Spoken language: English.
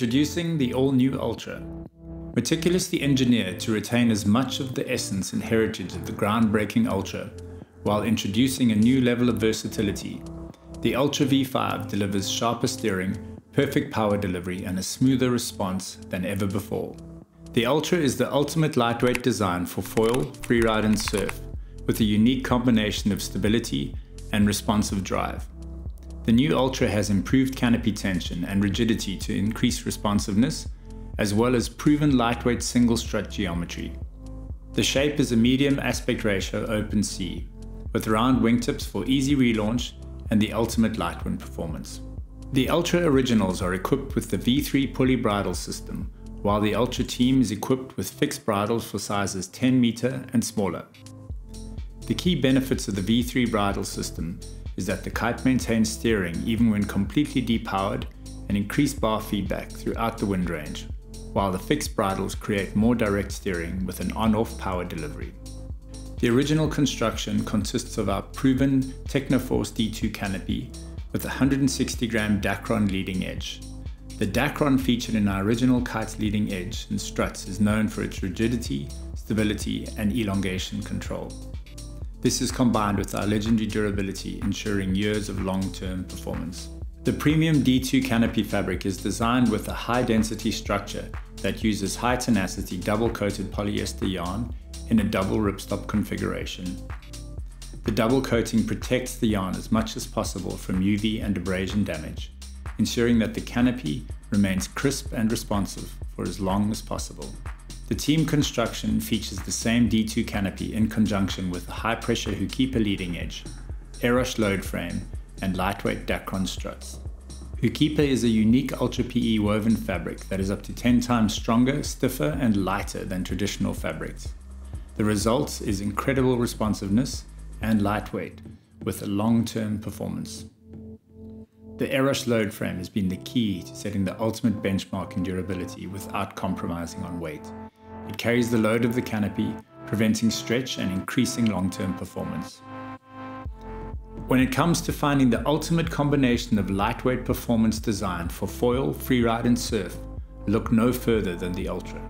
Introducing the all-new Ultra. Meticulously engineered to retain as much of the essence and heritage of the groundbreaking Ultra, while introducing a new level of versatility, the Ultra V5 delivers sharper steering, perfect power delivery, and a smoother response than ever before. The Ultra is the ultimate lightweight design for foil, freeride, and surf, with a unique combination of stability and responsive drive. The new Ultra has improved canopy tension and rigidity to increase responsiveness, as well as proven lightweight single strut geometry. The shape is a medium aspect ratio open C, with round wingtips for easy relaunch and the ultimate lightwind performance. The Ultra Originals are equipped with the V3 pulley bridle system, while the Ultra Team is equipped with fixed bridles for sizes 10 meter and smaller. The key benefits of the V3 bridle system is that the kite maintains steering even when completely depowered and increased bar feedback throughout the wind range, while the fixed bridles create more direct steering with an on-off power delivery. The original construction consists of our proven TechnoForce D2 canopy with a 160-gram Dacron leading edge. The Dacron featured in our original kite's leading edge and struts is known for its rigidity, stability, and elongation control. This is combined with our legendary durability, ensuring years of long-term performance. The premium D2 canopy fabric is designed with a high-density structure that uses high-tenacity double-coated polyester yarn in a double ripstop configuration. The double coating protects the yarn as much as possible from UV and abrasion damage, ensuring that the canopy remains crisp and responsive for as long as possible. The Team construction features the same D2 canopy in conjunction with a high-pressure Ho'okipa leading edge, Airush load frame, and lightweight Dacron struts. Ho'okipa is a unique Ultra PE woven fabric that is up to 10 times stronger, stiffer, and lighter than traditional fabrics. The result is incredible responsiveness and lightweight with a long-term performance. The Airush load frame has been the key to setting the ultimate benchmark in durability without compromising on weight. It carries the load of the canopy, preventing stretch and increasing long-term performance. When it comes to finding the ultimate combination of lightweight performance design for foil, freeride, and surf, look no further than the Ultra.